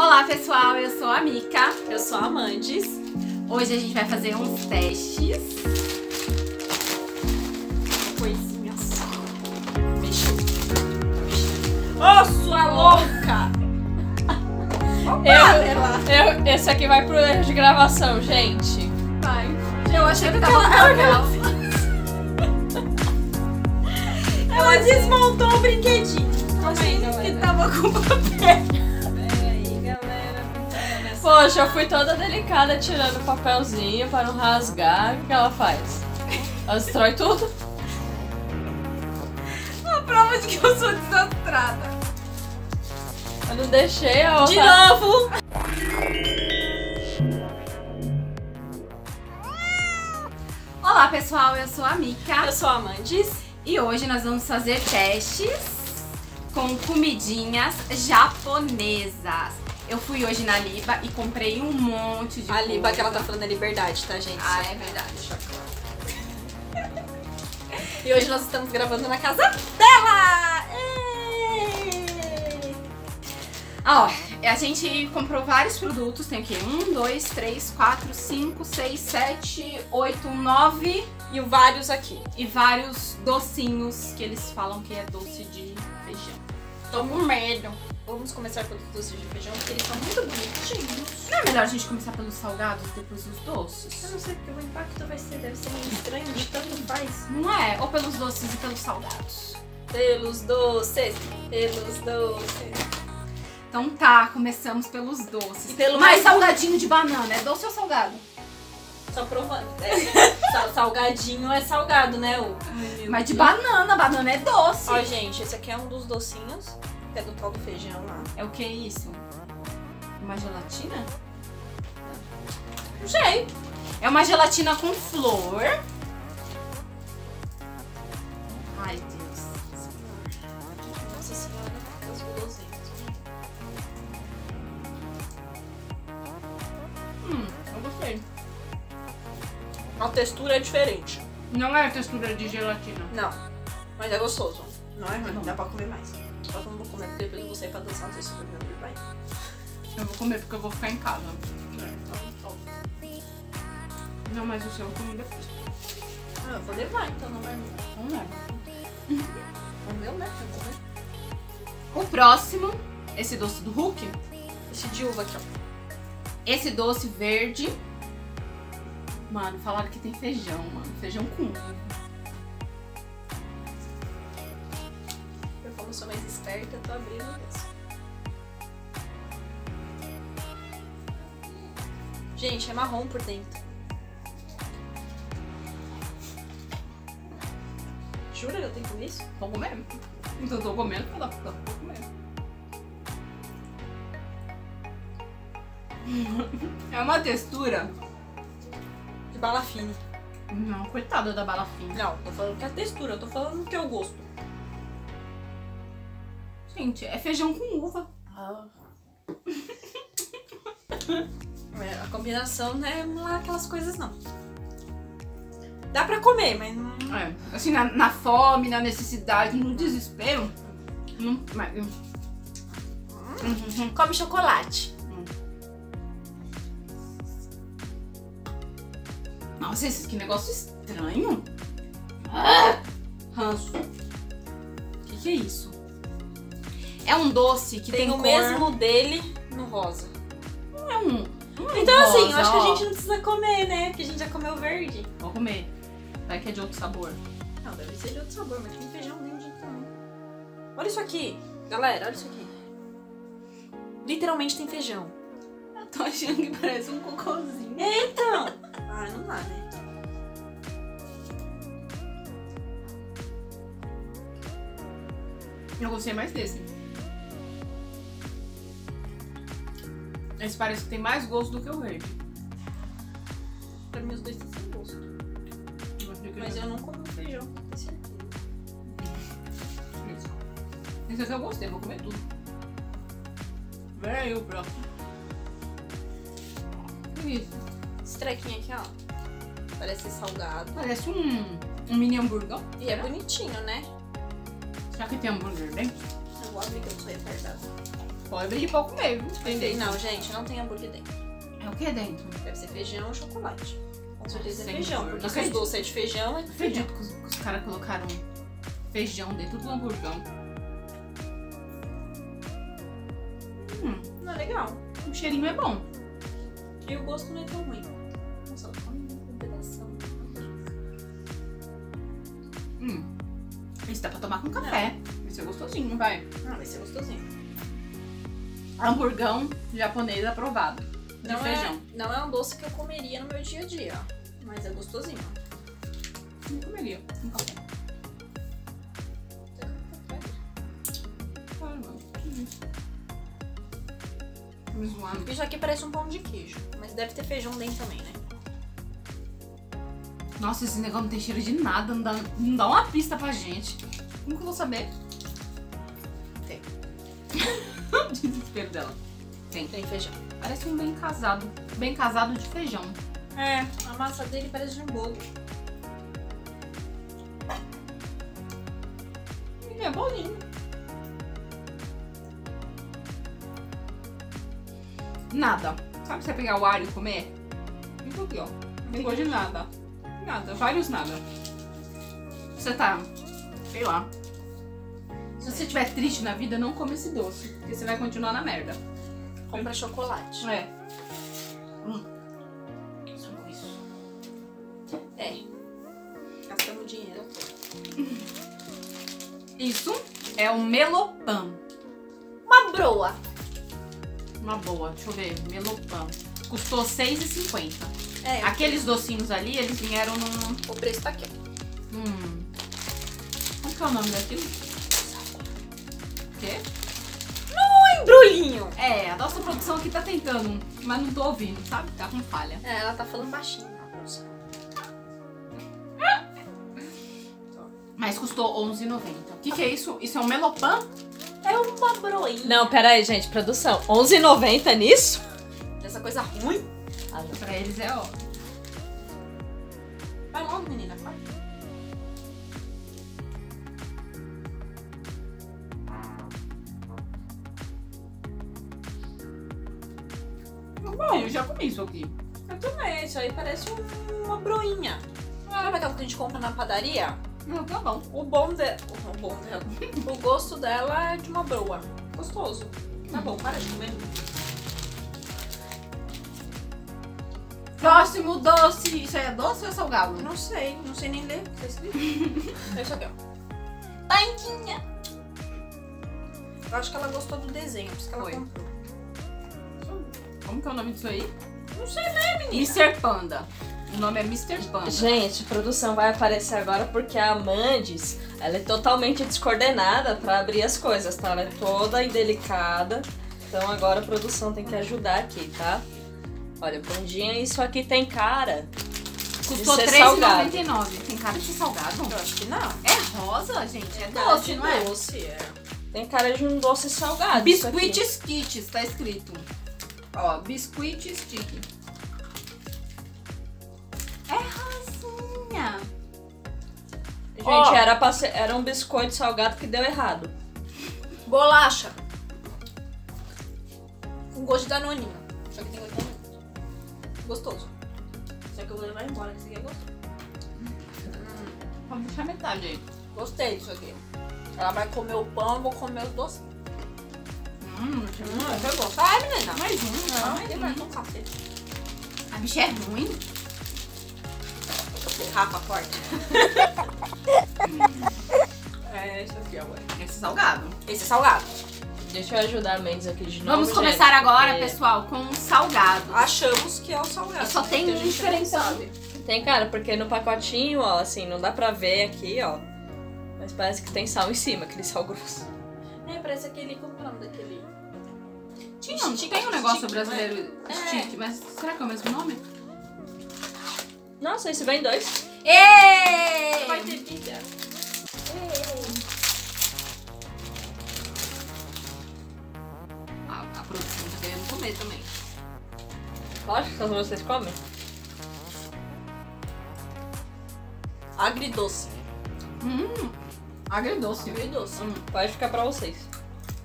Olá pessoal, eu sou a Mika, eu sou a Mandy. Hoje a gente vai fazer uns testes. Coisinha só. Mexeu. Ô, sua louca! Esse aqui vai pro erro de gravação, gente. Vai. Eu achei que tava legal. Ela desmontou o brinquedinho. Achei que tava com papel. Poxa, eu fui toda delicada tirando o papelzinho para não rasgar. O que ela faz? Ela destrói tudo? A prova de que eu sou desastrada. Eu não deixei a outra... De novo! Olá pessoal, eu sou a Mika. Eu sou a Mandy. E hoje nós vamos fazer testes com comidinhas japonesas. Eu fui hoje na Liba e comprei um monte de coisa. Liba que ela tá falando é Liberdade, tá, gente? Ah, é verdade. Deixa claro. E hoje nós estamos gravando na casa dela! Ei! Ó, a gente comprou vários produtos. Tem o quê? 1, 2, 3, 4, 5, 6, 7, 8, 9. E vários aqui. E vários docinhos que eles falam que é doce de feijão. Tô com medo. Vamos começar pelos doces de feijão, porque eles são muito bonitinhos. Não é melhor a gente começar pelos salgados e depois os doces? Eu não sei, porque o impacto vai ser, deve ser meio estranho, de tanto faz. Não é? Ou pelos doces e pelos salgados? Pelos doces, pelos doces. Então tá, começamos pelos doces. E pelo mais salgadinho de banana, é doce ou salgado? Só provando. É. Salgadinho é salgado, né? Mas de banana, banana é doce. Ó, gente, esse aqui é um dos docinhos. É do tal do feijão lá. É o que é isso? Uma gelatina? Não sei. É uma gelatina com flor. Ai, Deus. Nossa Senhora, fica os guloseiros. Eu gostei. A textura é diferente. Não é a textura de gelatina. Não. Mas é gostoso. Não é ruim, dá pra comer mais. Só que eu não vou comer porque depois eu vou sair pra dançar, não sei se eu vou comer, vai. Eu vou comer porque eu vou ficar em casa. Então. Não, mas o seu eu como depois. Ah, eu vou levar, então não vai muito. Não leva. O meu, né? Eu vou comer. O próximo, esse doce do Hulk. Esse de uva aqui, ó. Esse doce verde. Mano, falaram que tem feijão, mano. Feijão com uva. Eu sou mais esperta, eu tô abrindo isso. Gente, é marrom por dentro. Jura que eu tenho que comer isso? Tô comendo. Então tô comendo, tô comendo. É uma textura de balafine. Não, coitada da balafine. Não, tô falando que a textura, eu tô falando que eu gosto. Gente, é feijão com uva. Ah. A combinação não é lá aquelas coisas, não. Dá pra comer, mas não... É, assim, na fome, na necessidade, no desespero... Come chocolate. Nossa, esse que negócio estranho. Ranço. Que é isso? É um doce que tem o cor... mesmo dele no rosa. Não é um. Então rosa, assim, eu acho que a gente não precisa comer, né? Porque a gente já comeu verde. Vou comer. Vai que é de outro sabor. Não, deve ser de outro sabor, mas tem feijão dentro de também. Olha isso aqui, galera, olha isso aqui. Literalmente tem feijão. Eu tô achando que parece um cocôzinho. Então! Ah, não dá, né? Eu gostei mais desse. Esse parece que tem mais gosto do que o verde. Pra mim os dois têm sem gosto. Mas eu não como feijão, com certeza. Esse aqui eu gostei, vou comer tudo. Pera aí o próximo. Que isso? Esse trequinho aqui, ó. Parece salgado. Parece um mini hambúrguer. E será? É bonitinho, né? Será que tem hambúrguer dentro? Eu vou abrir que eu sou retardada. Pobre de pouco mesmo. Tem não, gente, não tem hambúrguer dentro. É o que dentro? Deve ser feijão ou chocolate. Com certeza é feijão, porque os doces é de feijão. Eu acredito que os caras colocaram feijão dentro do hamburgão. Não é legal. O cheirinho é bom. E o gosto não é tão ruim. Nossa, um pedação. Esse dá pra tomar com café. Vai ser gostosinho, vai. Não, vai ser gostosinho. Hamburgão japonês aprovado. De feijão. Não é um doce que eu comeria no meu dia a dia, ó. Mas é gostosinho. Não comeria com café. Isso aqui parece um pão de queijo, mas deve ter feijão dentro também, né? Nossa, esse negócio não tem cheiro de nada, não dá uma pista pra gente. Como que eu vou saber? Tem. Desespero dela. Tem feijão. Parece um bem casado de feijão. É, a massa dele parece de um bolo. Ele é bolinho. Nada. Sabe você pegar o alho e comer? Isso aqui, ó. Não tem gosto de nada. Nada. Vários nada. Você tá... Sei lá. Se você estiver triste na vida, não come esse doce. Porque você vai continuar na merda. Compra chocolate. É. Isso. É. Gastamos dinheiro. Isso é um melopão. Uma broa. Uma boa, deixa eu ver, melopão. Custou R$6,50. É, aqueles docinhos ali, eles vieram num... O preço tá aqui, ó. Qual que é o nome daquilo? O quê? No embrulhinho! É, a nossa produção aqui tá tentando, mas não tô ouvindo, sabe? Tá com falha. É, ela tá falando baixinho. Mas custou R$11,90. O que é isso? Isso é um melopão? É uma broinha. Não, pera aí, gente. Produção, R$11,90 nisso? Essa coisa ruim? Ah, pra eles é óbvio. Vai logo, menina. Vai. Bom, eu já comi isso aqui. Eu também. Isso aí parece uma broinha. Sabe aquela que a gente compra na padaria? Não, tá bom. O bom dela. O gosto dela é de uma broa. Gostoso. Tá bom, para de comer. Próximo doce. Isso aí é doce ou é salgado? Não sei. Não sei nem ler. É isso aqui, ó. Banquinha. Eu acho que ela gostou do desenho, por isso que ela comprou. Como que é o nome disso aí? Não sei ler, menina. Mr. Panda. O nome é Mr. Panda. Gente, produção vai aparecer agora porque a Amandys, ela é totalmente descoordenada pra abrir as coisas, tá? Ela é toda indelicada. Então agora a produção tem que ajudar aqui, tá? Olha, Bandinha, isso aqui tem cara custou R$3,99. Tem cara de salgado? Eu acho que não. É rosa, gente? É doce, não é? Doce, é. Tem cara de um doce salgado. Biscuit Stick, tá escrito. Ó, Biscuit Stick. É rosinha. Gente, era um biscoito salgado que deu errado. Bolacha. Com gosto de danoninho. Só que tem gosto de danoninho. Gostoso. Só que eu vou levar embora, que esse aqui é gostoso. Vamos deixar metade aí. Gostei disso aqui. Ela vai comer o pão, eu vou comer os doces. Você gostou? Ah, menina. Mais um. Mais um café. A bicha é ruim. Rafa, forte. É esse aqui agora. Esse é salgado. Esse é salgado. Deixa eu ajudar a Mendes aqui de novo. Vamos começar agora, pessoal, com o salgado. Achamos que é o salgado. Só tem um diferenciado. Tem, cara, porque no pacotinho, ó, assim, não dá pra ver aqui, ó. Mas parece que tem sal em cima, aquele sal grosso. É, parece aquele comprando daquele. Não, tem um negócio brasileiro, stick, mas será que é o mesmo nome? Nossa, esse vem dois. Ei! Vai ter pizza. A produção tá querendo comer também. Lógico que vocês comem. Agridoce. Agridoce. Pode ficar pra vocês.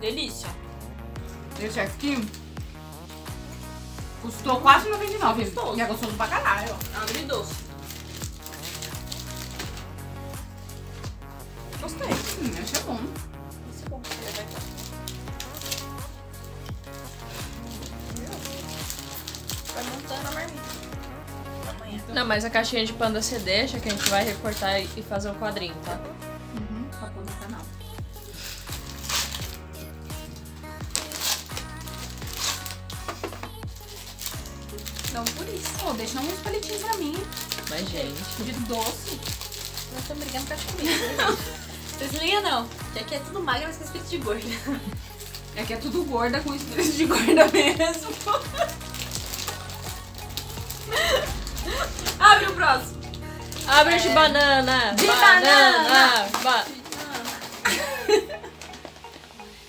Delícia. Esse aqui custou quase 99. Gostoso. E é gostoso pra caralho. Abre doce. Gostei. Achei bom. Esse é bom. Vai montando a marmita. Não, mas a caixinha de panda você deixa que a gente vai recortar e fazer um quadrinho, tá? Uhum, pra pôr no canal. Então, por isso. Pô, deixa uns palitinhos pra mim. Mas, gente... De doce. Nós estamos brigando com a comida. Vocês não ligam, não. Que aqui é tudo magra, mas com espírito de gorda. É que é tudo gorda com espírito de gorda mesmo. Abre o próximo. Abre de banana. De banana.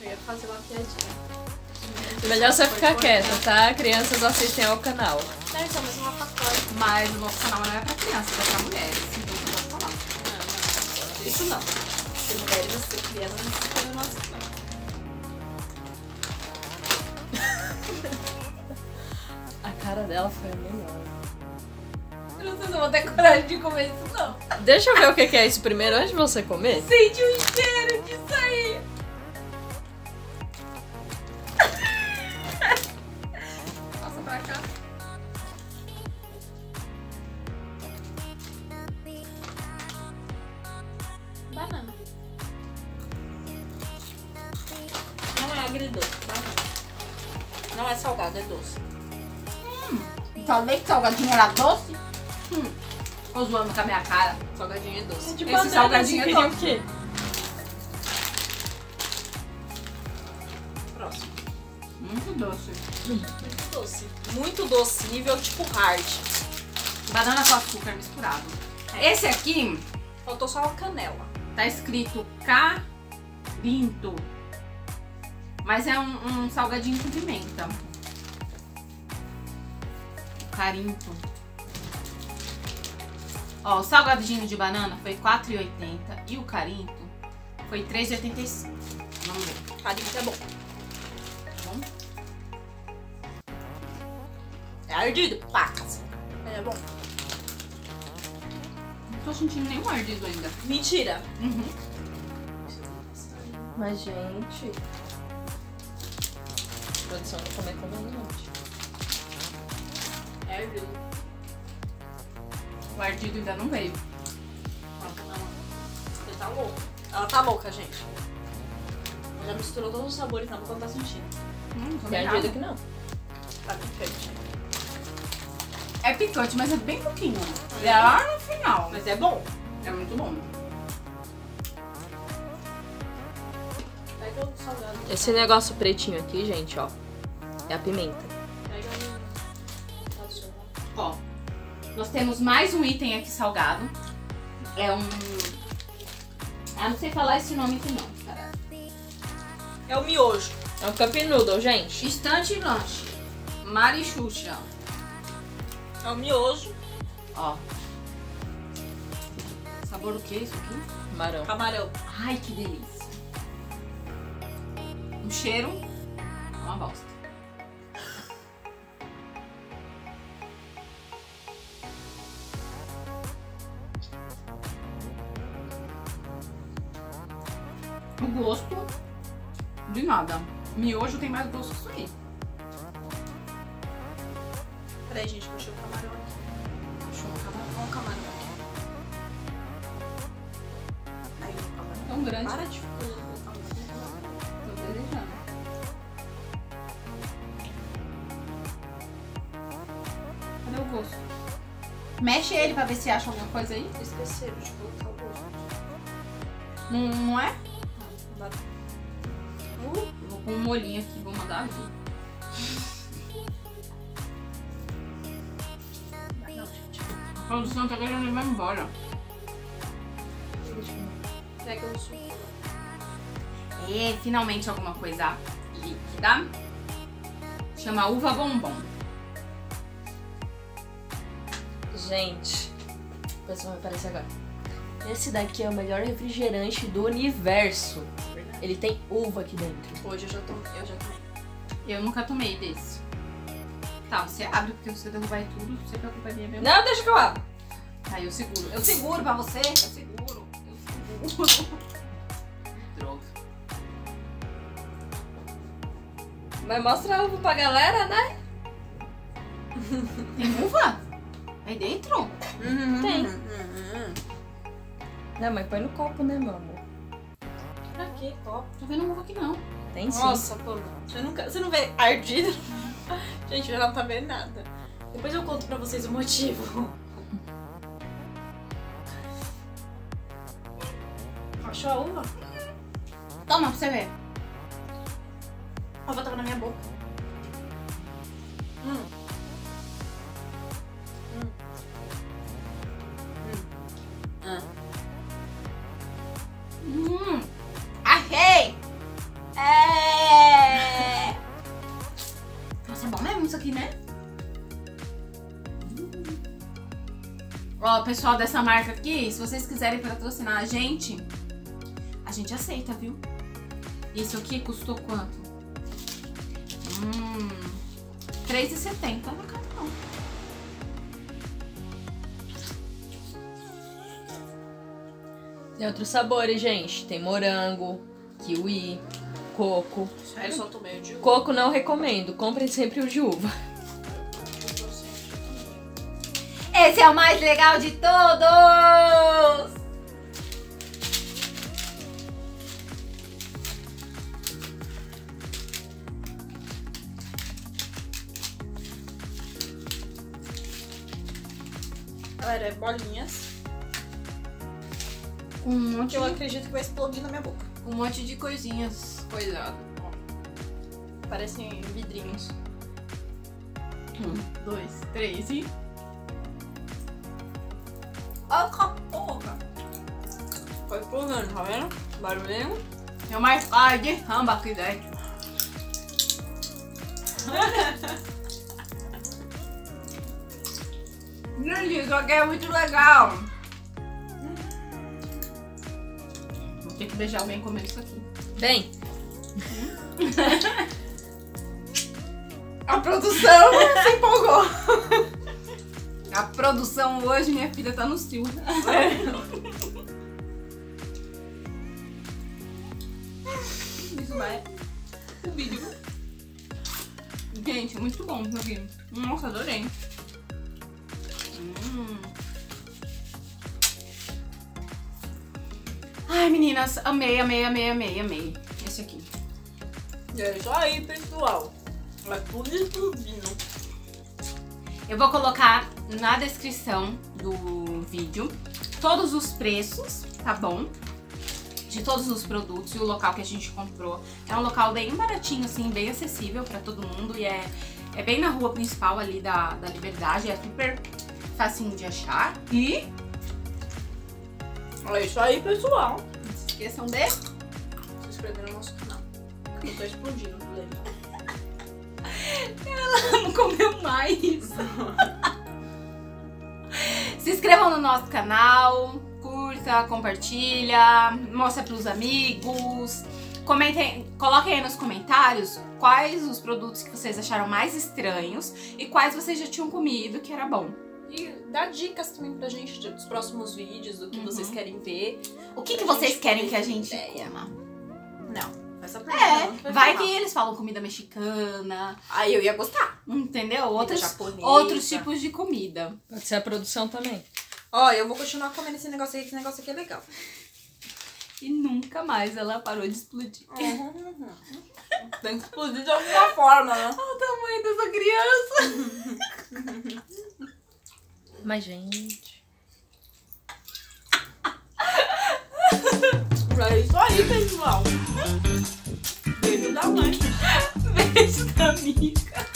Eu ia fazer uma piadinha. Melhor você ficar quieta, tá? Crianças, assistem ao canal. É só mais uma pacote. Mas o nosso canal não é pra crianças, é pra mulheres. Então eu posso falar. Não. Isso não. Se mulheres não ser crianças, não se põe no nosso canal. A cara dela foi a melhor. Vocês não vão ter coragem de comer isso, não. Deixa eu ver o que é isso primeiro, antes de você comer. Sente o cheiro disso aí. Passa pra cá. Banana. Não é agridoce, banana. Não é salgado, é doce. Talvez salgadinho era doce. Tô zoando com a minha cara. Salgadinho é doce. De banana, esse salgadinho é doce. O quê? Próximo. Muito doce. Muito doce. Muito doce, nível tipo hard. Banana com açúcar misturado. É. Esse aqui... Faltou só a canela. Tá escrito Carinto. Mas é um salgadinho com pimenta. Carinto. Ó, o salgadinho de banana foi R$4,80 e o carinto foi R$3,85. Vamos ver. Carinto é bom. É ardido, pacas. Mas é bom. Não tô sentindo nenhum ardido ainda. Mentira. Uhum. Mas, gente... A produção não comer como um monte. É ardido. O ardido ainda não veio. Ela tá louca. Ela tá louca, gente. Ela misturou todos os sabores na boca, ela tá sentindo. Tem ardido aqui não. Tá picante. É picante, mas é bem pouquinho. É lá no final. Mas é bom. É muito bom. Pega o salgado. Esse negócio pretinho aqui, gente, ó. É a pimenta. Pega o... Ó. Nós temos mais um item aqui salgado. É um... Ah, não sei falar esse nome aqui não, cara. É o miojo. É o Cup Noodle, gente. Estante e lanche. Marichucha. É o miojo. Ó. Sabor o que é isso aqui? Camarão. Camarão. Ai, que delícia. Um cheiro. Uma bosta. O gosto de nada. Miojo tem mais gosto que isso aí. Peraí, gente, puxou o camarão aqui. Puxou o camarão aqui. Aí, o camarão. Tão grande. Para de colocar o camarão. Tô desejando. Cadê o gosto? Mexe ele pra ver se acha alguma coisa aí. Esqueceram de colocar o gosto. Não é? Vou pôr um molhinho aqui, vou mandar aqui. Não, gente. A produção tá querendo levar embora. Pega o suco. É, finalmente alguma coisa líquida. Chama uva bombom. Gente, o pessoal vai aparecer agora. Esse daqui é o melhor refrigerante do universo. Ele tem uva aqui dentro. Hoje eu já tomei. Eu nunca tomei desse. Tá, você abre, porque se você derrubar tudo, você preocuparia mesmo. Não, deixa que eu abro. Tá, eu seguro. Eu seguro pra você. Eu seguro. Eu seguro. Droga. Mas mostra a uva pra galera, né? Tem uva? Aí dentro? Uhum, tem. Uhum. Não, mas põe no copo, né, meu amor? Pra que copo? Tô vendo uva aqui, não. Tem sim. Nossa, pô. Você não vê ardido? Gente, eu não tá vendo nada. Depois eu conto pra vocês o motivo. Achou a uva? Toma, pra você ver. A uva tava na minha boca. Achei! Nossa, é bom mesmo isso aqui, né? Ó, pessoal dessa marca aqui, se vocês quiserem patrocinar a gente aceita, viu? Isso aqui custou quanto? R$3,70 no cartão. Tem outros sabores, gente. Tem morango, kiwi, coco. Eu só tomei o de uva. Coco não recomendo. Comprem sempre o de uva. Esse é o mais legal de todos! Galera, é bolinhas. Um monte. Eu acredito que vai explodir na minha boca. Um monte de coisinhas. Coisado. Parecem vidrinhos. 1, 2, 3 e... Olha a porra! Foi explodindo, tá vendo? Barulhinho. Tem mais cara de ramba aqui dentro. Gente, isso aqui é muito legal. Tem que beijar alguém comendo isso aqui. Bem. A produção se empolgou. A produção hoje, minha filha, tá no cio. Isso vai. O vídeo. Gente, muito bom isso aqui. Nossa, adorei. Ai, meninas, amei. Esse aqui. É isso aí, pessoal. É tudo explodindo. Eu vou colocar na descrição do vídeo todos os preços, tá bom? De todos os produtos e o local que a gente comprou. É um local bem baratinho, assim, bem acessível pra todo mundo. E é bem na rua principal ali da Liberdade. É super facinho de achar. E... é isso aí, pessoal. Não se esqueçam de se inscrever no nosso canal. Eu tô explodindo do leite. Ela não comeu mais. Se inscrevam no nosso canal. Curta, compartilha. Mostra pros amigos. Comentem, coloquem aí nos comentários quais os produtos que vocês acharam mais estranhos e quais vocês já tinham comido que era bom. E dá dicas também pra gente dos próximos vídeos, do que vocês querem ver. O que vocês querem que a gente coma? Não. Essa pergunta vai que eles falam comida mexicana. Aí eu ia gostar. Entendeu? Outros tipos de comida. Pode ser a produção também. Ó, eu vou continuar comendo esse negócio aqui, que esse negócio aqui é legal. E nunca mais ela parou de explodir. Tem que explodir de alguma forma, né? Olha o tamanho dessa criança. Mas, gente... é isso aí, pessoal. Beijo da mãe. Beijo da Mika.